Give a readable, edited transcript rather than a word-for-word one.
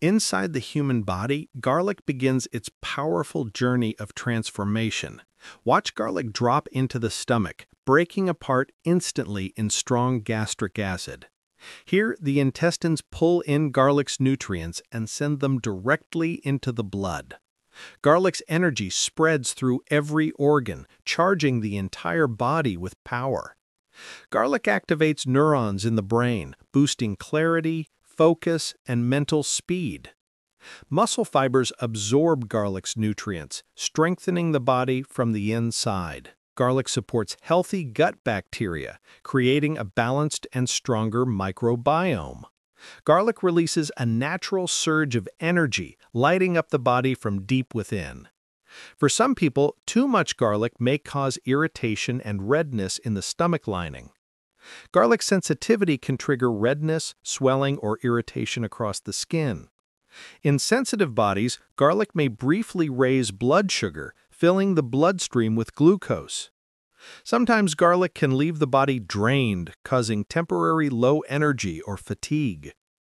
Inside the human body, garlic begins its powerful journey of transformation. Watch garlic drop into the stomach, breaking apart instantly in strong gastric acid. Here, the intestines pull in garlic's nutrients and send them directly into the blood. Garlic's energy spreads through every organ, charging the entire body with power. Garlic activates neurons in the brain, boosting clarity, focus, and mental speed. Muscle fibers absorb garlic's nutrients, strengthening the body from the inside. Garlic supports healthy gut bacteria, creating a balanced and stronger microbiome. Garlic releases a natural surge of energy, lighting up the body from deep within. For some people, too much garlic may cause irritation and redness in the stomach lining. Garlic sensitivity can trigger redness, swelling, or irritation across the skin. In sensitive bodies, garlic may briefly raise blood sugar, filling the bloodstream with glucose. Sometimes garlic can leave the body drained, causing temporary low energy or fatigue.